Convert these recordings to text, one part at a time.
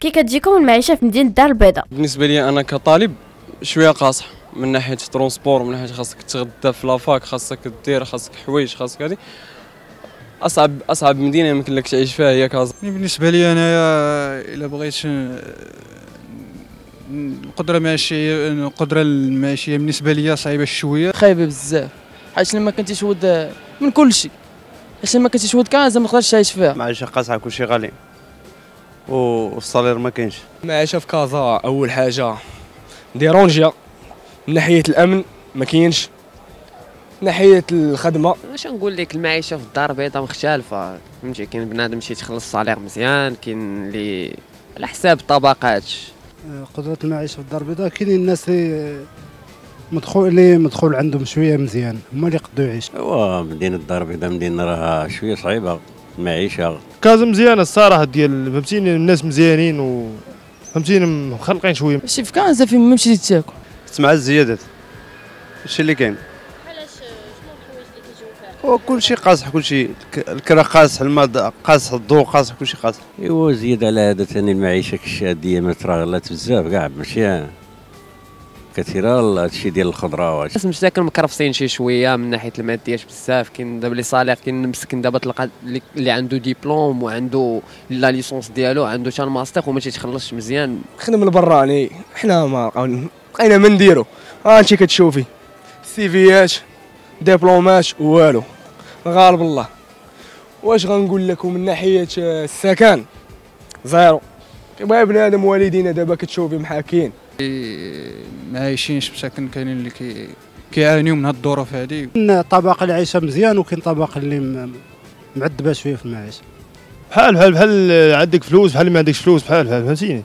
كي كتجيكم المعيشه في مدينه الدار البيضاء؟ بالنسبه لي انا كطالب شويه قاصح من ناحيه الترونسبور، من ناحيه خاصك تغدى في لافاك، خاصك دير، خاصك حوايج، خاصك هذه اصعب مدينه يمكن لك تعيش فيها هي كازا. بالنسبه لي انايا الا بغيت القدره المعيشيه بالنسبه لي صعيبه شويه، خايبه بزاف، حيت لما كنتي تشود من كل شيء، حيت لما كنتي تشود كازا ما تقدرش تعيش فيها. معيشه قاصحه، كلشي غالي والصالير ما كاينش. المعيشه في كازا اول حاجه ديرونجيا من ناحيه الامن ما كاينش، ناحيه الخدمه. واش نقول لك، المعيشه في الدار البيضاء مختلفه، فهمتي؟ كاين بنادم شي تخلص صالير مزيان، كاين اللي على حساب الطبقات. قدره المعيشه في الدار البيضاء، كاينين الناس اللي مدخول عندهم شويه مزيان، هما اللي يقدروا يعيشوا. ايوا مدينه الدار البيضاء مدينه راه شويه صعيبه المعيشه. كازا مزيانه الصراحه، ديال فهمتيني الناس مزيانين فهمتيني مخلقين شويه. شي في كازا فين ما مشيتي تاكل تسمع الزيادات، هادشي اللي كاين. وكلشي قاصح، كلشي الكرا قاصح، الماء قاصح، الضوء قاصح، كلشي قاصح. ايوا زيد على هذا ثاني المعيشه كالشاديه متراغلات بزاف كاع، ماشي كثيره هادشي ديال الخضراوات. الناس مشاكل مكرفصين شي شويه من ناحيه الماديات بزاف. كاين دابا اللي صالح، كاين مسكين دابا تلقى اللي عنده ديبلوم وعنده لا ليسونس ديالو، عنده حتى الماستر وما تيتخلصش مزيان. خدم البراني حنا ما بقينا ما نديرو، هانتي كتشوفي السيفيات دبلومات والو، غالب الله. واش غنقول لكم من ناحيه السكن زيرو، كيبغي بنادم والدينا دابا كتشوفي محاكين ما عايشينش بسكن. كاينين اللي كيعانيو من هاد الظروف هادي. كاين طبقه اللي عايشه مزيان وكاين طبقه اللي معذبه شويه في المعيشه. بحال عندك فلوس، بحال ما عندكش فلوس، بحال فهمتيني،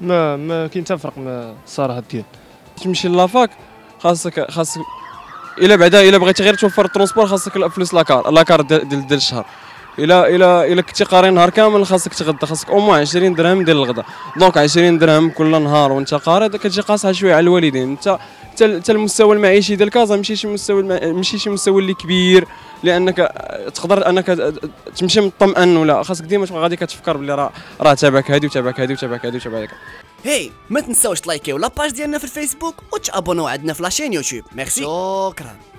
ما كاين حتى فرق الصراحه ديال تمشي لافاك. خاصك الا بعدا الا بغيتي غير توفر الترونسبور خاصك فلوس لاكار ديال الشهر. الا كنتي قاري نهار كامل خاصك تغدى، خاصك او موان 20 درهم ديال الغدا، دونك 20 درهم كل نهار وانت قاري كتجي قاصحه شويه على الوالدين. حتى المستوى المعيشي ديال كازا ماشي شي مستوى اللي كبير، لانك تقدر انك تمشي مطمئن، ولا خاصك ديما تبقى غادي كتفكر بلي راه تابعك هادي وتابعك هادي وتابعك هادي وتابعك. هاي ما تنساوش تلايكيو لاباج ديالنا في الفيسبوك وتابوناو عندنا في لاشين يوتيوب. ميرسي، شكرا.